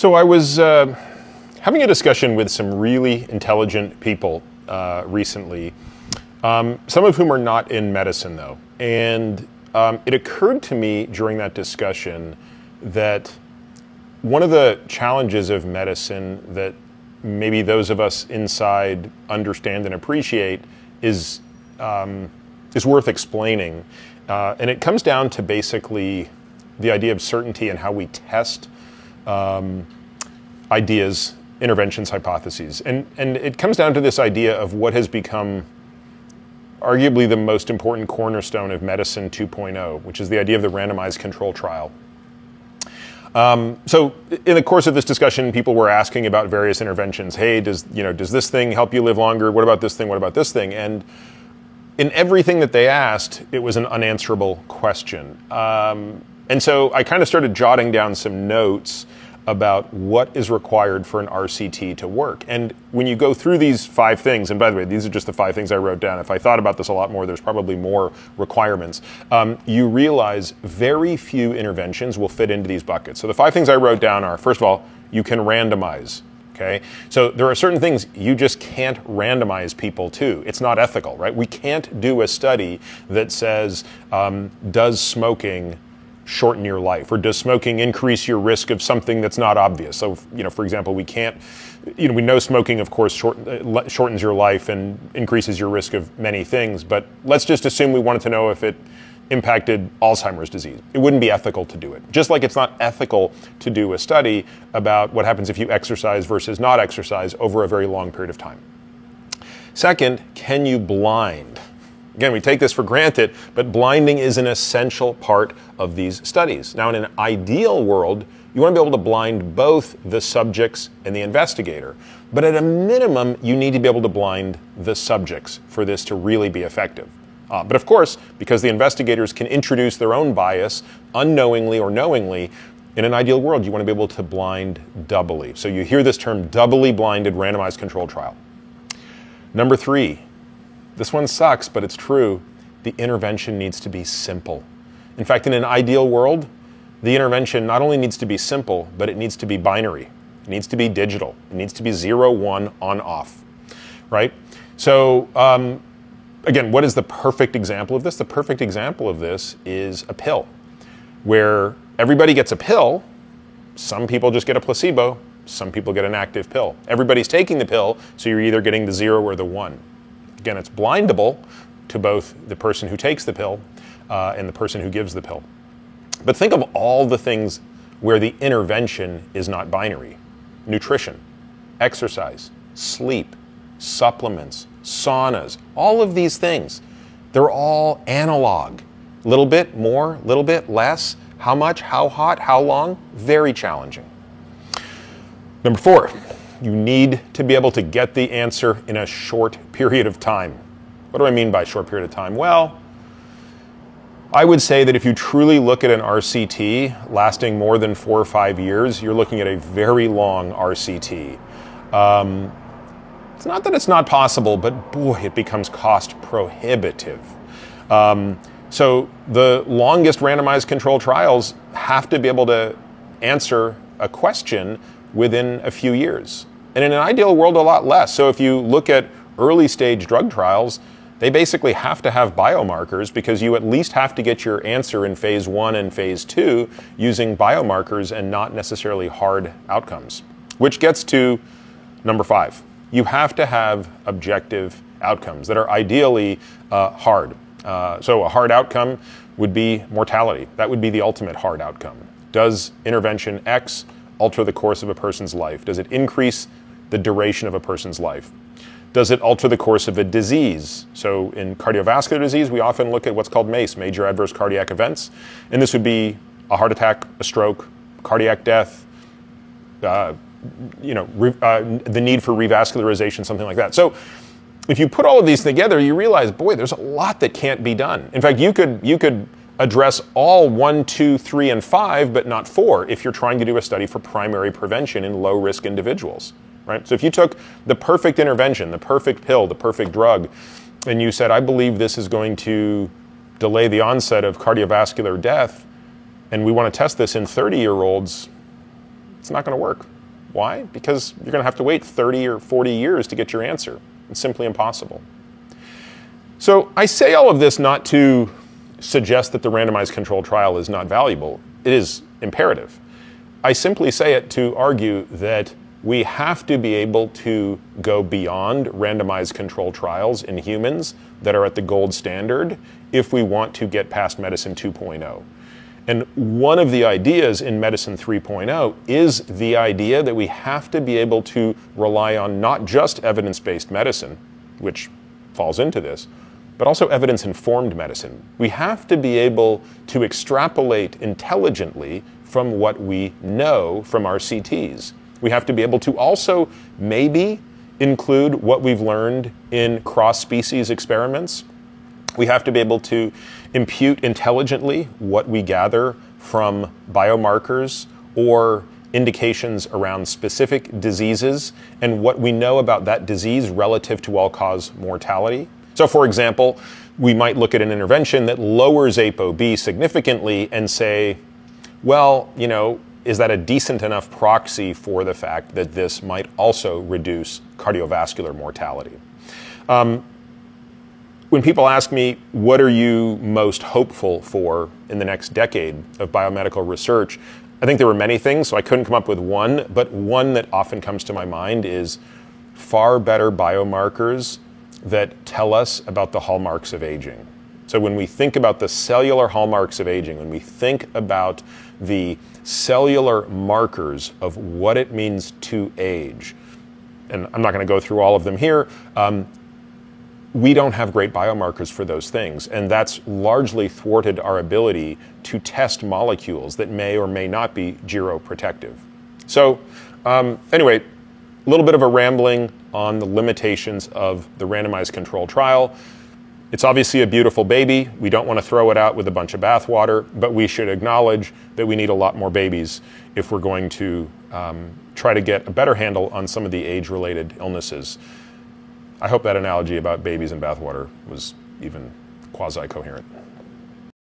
So I was having a discussion with some really intelligent people recently, some of whom are not in medicine though. And it occurred to me during that discussion that one of the challenges of medicine that maybe those of us inside understand and appreciate is worth explaining. And it comes down to basically the idea of certainty and how we test ideas, interventions, hypotheses. And it comes down to this idea of what has become arguably the most important cornerstone of Medicine 2.0, which is the idea of the randomized control trial. So in the course of this discussion, people were asking about various interventions. Hey, does this thing help you live longer? What about this thing? What about this thing? And in everything that they asked, it was an unanswerable question. And so I kind of started jotting down some notes about what is required for an RCT to work. And when you go through these 5 things, and by the way, these are just the 5 things I wrote down. If I thought about this a lot more, there's probably more requirements. You realize very few interventions will fit into these buckets. So the 5 things I wrote down are, first of all, you can randomize. Okay? So there are certain things you just can't randomize people to. It's not ethical, right? We can't do a study that says, does smoking shorten your life, or does smoking increase your risk of something that's not obvious? So, you know, for example, we can't, you know, we know smoking, of course, shortens your life and increases your risk of many things, but let's just assume we wanted to know if it impacted Alzheimer's disease. It wouldn't be ethical to do it. Just like it's not ethical to do a study about what happens if you exercise versus not exercise over a very long period of time. Second, can you blind? Again, we take this for granted, but blinding is an essential part of these studies. Now, in an ideal world, you want to be able to blind both the subjects and the investigator. But at a minimum, you need to be able to blind the subjects for this to really be effective. But of course, because the investigators can introduce their own bias unknowingly or knowingly, in an ideal world, you want to be able to blind doubly. So you hear this term, doubly blinded randomized controlled trial. Number 3, this one sucks, but it's true, the intervention needs to be simple. In fact, in an ideal world, the intervention not only needs to be simple, but it needs to be binary. It needs to be digital. It needs to be 0, 1, on, off, right? So, again, what is the perfect example of this? The perfect example of this is a pill, where everybody gets a pill. Some people just get a placebo. Some people get an active pill. Everybody's taking the pill, so you're either getting the 0 or the 1. Again, it's blindable to both the person who takes the pill and the person who gives the pill. But think of all the things where the intervention is not binary. Nutrition, exercise, sleep, supplements, saunas, all of these things, they're all analog. Little bit more, little bit less, how much, how hot, how long, very challenging. Number 4. You need to be able to get the answer in a short period of time. What do I mean by short period of time? Well, I would say that if you truly look at an RCT lasting more than 4 or 5 years, you're looking at a very long RCT. It's not that it's not possible, but boy, it becomes cost prohibitive. So the longest randomized controlled trials have to be able to answer a question within a few years. And in an ideal world, a lot less. So if you look at early stage drug trials, they basically have to have biomarkers because you at least have to get your answer in phase 1 and phase 2 using biomarkers and not necessarily hard outcomes. Which gets to number 5. You have to have objective outcomes that are ideally hard. So a hard outcome would be mortality. That would be the ultimate hard outcome. Does intervention X alter the course of a person's life? Does it increase the duration of a person's life? Does it alter the course of a disease? So in cardiovascular disease, we often look at what's called MACE, major adverse cardiac events. And this would be a heart attack, a stroke, cardiac death, the need for revascularization, something like that. So if you put all of these together, you realize, boy, there's a lot that can't be done. In fact, you could address all 1, 2, 3, and 5, but not 4 if you're trying to do a study for primary prevention in low-risk individuals, right? So if you took the perfect intervention, the perfect pill, the perfect drug, and you said, I believe this is going to delay the onset of cardiovascular death, and we want to test this in 30-year-olds, It's not going to work. Why? Because you're going to have to wait 30 or 40 years to get your answer. It's simply impossible. So I say all of this not to suggest that the randomized controlled trial is not valuable. It is imperative. I simply say it to argue that we have to be able to go beyond randomized controlled trials in humans that are at the gold standard if we want to get past Medicine 2.0. And one of the ideas in Medicine 3.0 is the idea that we have to be able to rely on not just evidence-based medicine, which falls into this, but also evidence-informed medicine. We have to be able to extrapolate intelligently from what we know from our RCTs. We have to be able to also maybe include what we've learned in cross-species experiments. We have to be able to impute intelligently what we gather from biomarkers or indications around specific diseases and what we know about that disease relative to all-cause mortality. So for example, we might look at an intervention that lowers ApoB significantly and say, well, you know, is that a decent enough proxy for the fact that this might also reduce cardiovascular mortality? When people ask me, what are you most hopeful for in the next decade of biomedical research, I think there were many things, so I couldn't come up with one, but one that often comes to my mind is far better biomarkers that tell us about the hallmarks of aging. So when we think about the cellular hallmarks of aging, when we think about the cellular markers of what it means to age, and I'm not going to go through all of them here, we don't have great biomarkers for those things, and that's largely thwarted our ability to test molecules that may or may not be geroprotective. So anyway, a little bit of a rambling on the limitations of the randomized control trial. It's obviously a beautiful baby. We don't want to throw it out with a bunch of bathwater, but we should acknowledge that we need a lot more babies if we're going to try to get a better handle on some of the age-related illnesses. I hope that analogy about babies and bathwater was even quasi-coherent.